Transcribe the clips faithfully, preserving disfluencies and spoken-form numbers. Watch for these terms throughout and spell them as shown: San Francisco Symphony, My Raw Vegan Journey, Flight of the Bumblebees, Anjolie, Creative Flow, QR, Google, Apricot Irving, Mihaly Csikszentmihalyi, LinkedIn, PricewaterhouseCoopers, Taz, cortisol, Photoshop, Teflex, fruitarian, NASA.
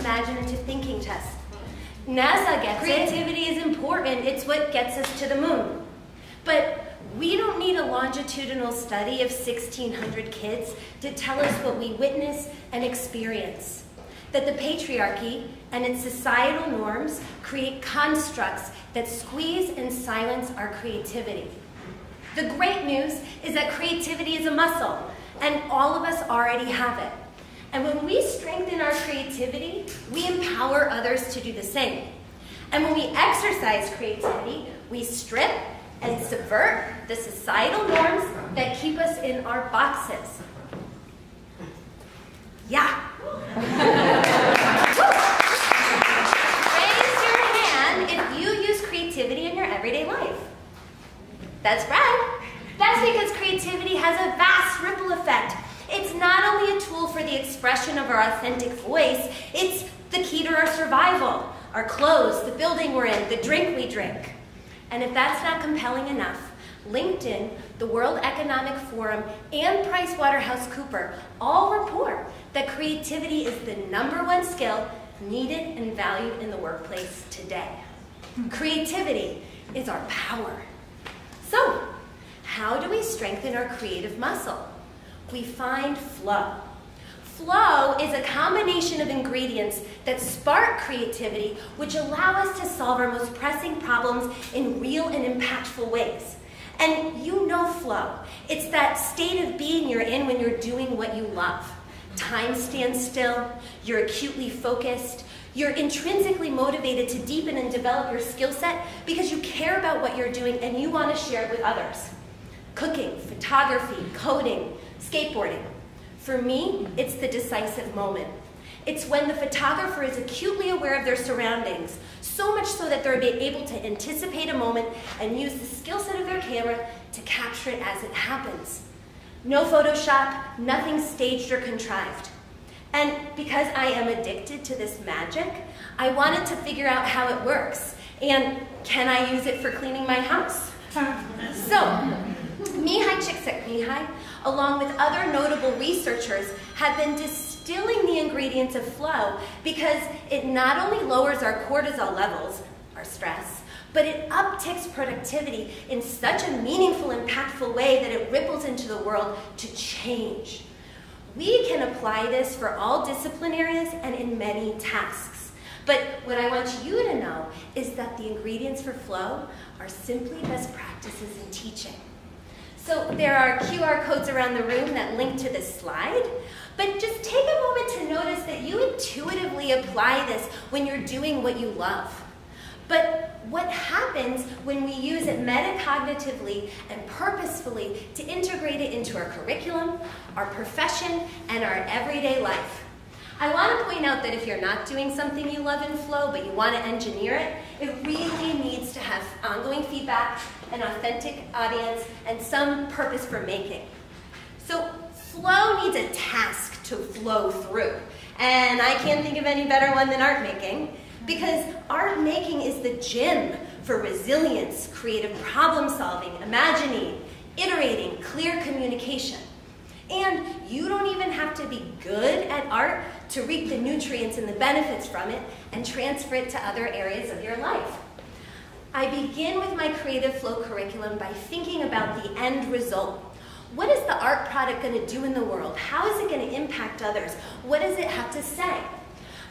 imaginative thinking test. NASA gets it. Creativity is important. It's what gets us to the moon. But we don't need a longitudinal study of sixteen hundred kids to tell us what we witness and experience. That the patriarchy and its societal norms create constructs that squeeze and silence our creativity. The great news is that creativity is a muscle, and all of us already have it. And when we strengthen our creativity, we empower others to do the same. And when we exercise creativity, we strip and subvert the societal norms that keep us in our boxes. Yeah. Raise your hand if you use creativity in your everyday life. That's right. That's because creativity has a vast ripple effect. It's not only a tool for the expression of our authentic voice, it's the key to our survival, our clothes, the building we're in, the drink we drink. And if that's not compelling enough, LinkedIn, the World Economic Forum, and PricewaterhouseCoopers all report that creativity is the number one skill needed and valued in the workplace today. Creativity is our power. So, how do we strengthen our creative muscle? We find flow. Flow is a combination of ingredients that spark creativity, which allow us to solve our most pressing problems in real and impactful ways. And you know flow. It's that state of being you're in when you're doing what you love. Time stands still, you're acutely focused, you're intrinsically motivated to deepen and develop your skill set because you care about what you're doing and you want to share it with others. Cooking, photography, coding, skateboarding. For me, it's the decisive moment. It's when the photographer is acutely aware of their surroundings, so much so that they're able to anticipate a moment and use the skill set of their camera to capture it as it happens. No Photoshop, nothing staged or contrived. And because I am addicted to this magic, I wanted to figure out how it works and can I use it for cleaning my house? So, Mihaly Csikszentmihalyi, along with other notable researchers, have been distilling the ingredients of flow because it not only lowers our cortisol levels, our stress, but it upticks productivity in such a meaningful, impactful way that it ripples into the world to change. We can apply this for all discipline areas and in many tasks. But what I want you to know is that the ingredients for flow are simply best practices in teaching. So there are Q R codes around the room that link to this slide, but just take a moment to notice that you intuitively apply this when you're doing what you love. But what happens when we use it metacognitively and purposefully to integrate it into our curriculum, our profession, and our everyday life? I want to point out that if you're not doing something you love in flow, but you want to engineer it, it really needs to have ongoing feedback, an authentic audience, and some purpose for making. So flow needs a task to flow through. And I can't think of any better one than art making, because art making is the gym for resilience, creative problem solving, imagining, iterating, clear communication. And you don't even have to be good at art to reap the nutrients and the benefits from it and transfer it to other areas of your life. I begin with my creative flow curriculum by thinking about the end result. What is the art product going to do in the world? How is it going to impact others? What does it have to say?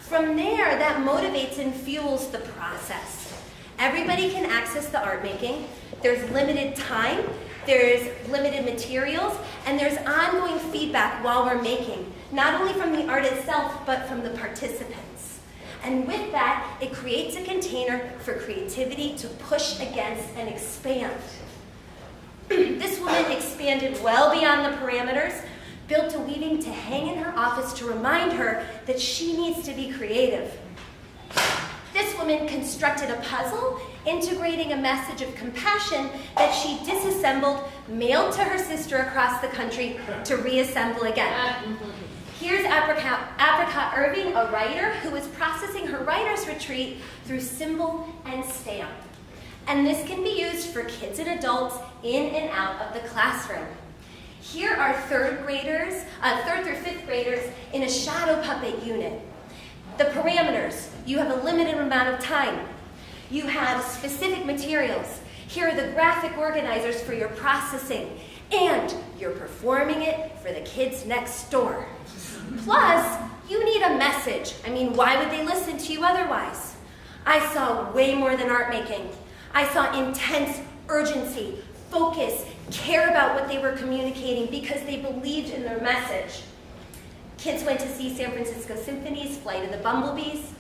From there, that motivates and fuels the process. Everybody can access the art making. There's limited time, there's limited materials, and there's ongoing feedback while we're making, not only from the art itself, but from the participants. And with that, it creates a container for creativity to push against and expand. This woman expanded well beyond the parameters, built a weaving to hang in her office to remind her that she needs to be creative. This woman constructed a puzzle, integrating a message of compassion that she disassembled, mailed to her sister across the country to reassemble again. Here's Apricot, Apricot Irving, a writer who is processing her writer's retreat through symbol and stamp. And this can be used for kids and adults in and out of the classroom. Here are third graders, uh, third through fifth graders in a shadow puppet unit. the parameters. You have a limited amount of time. You have specific materials. Here are the graphic organizers for your processing, and you're performing it for the kids next door. Plus, you need a message. I mean, why would they listen to you otherwise? I saw way more than art making. I saw intense urgency, focus, care about what they were communicating because they believed in their message. Kids went to see San Francisco Symphony's Flight of the Bumblebees.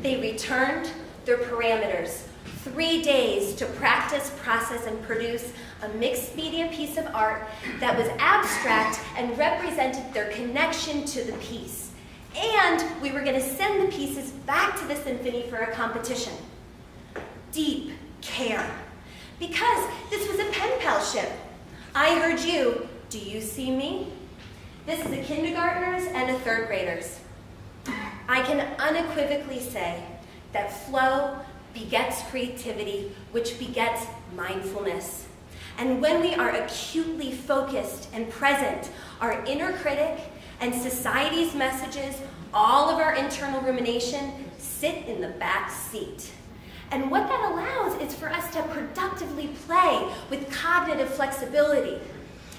They returned their parameters. Three days to practice, process, and produce a mixed media piece of art that was abstract and represented their connection to the piece. And we were going to send the pieces back to the symphony for a competition. Deep care. Because this was a pen pal ship. I heard you. Do you see me? This is a kindergartner's and a third grader's. I can unequivocally say that flow begets creativity, which begets mindfulness. And when we are acutely focused and present, our inner critic and society's messages, all of our internal rumination, sit in the back seat. And what that allows is for us to productively play with cognitive flexibility.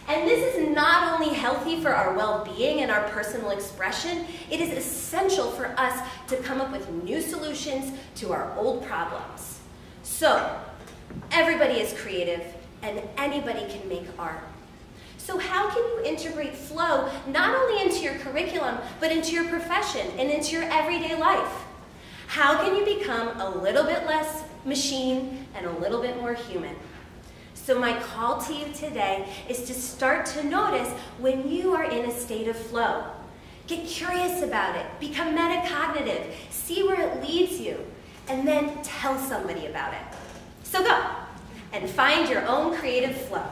And this is not only healthy for our well-being and our personal expression, it is essential for us to come up with new solutions to our old problems. So, everybody is creative and anybody can make art. So how can you integrate flow not only into your curriculum, but into your profession and into your everyday life? How can you become a little bit less machine and a little bit more human? So my call to you today is to start to notice when you are in a state of flow. Get curious about it, become metacognitive, see where it leads you, and then tell somebody about it. So go and find your own creative flow.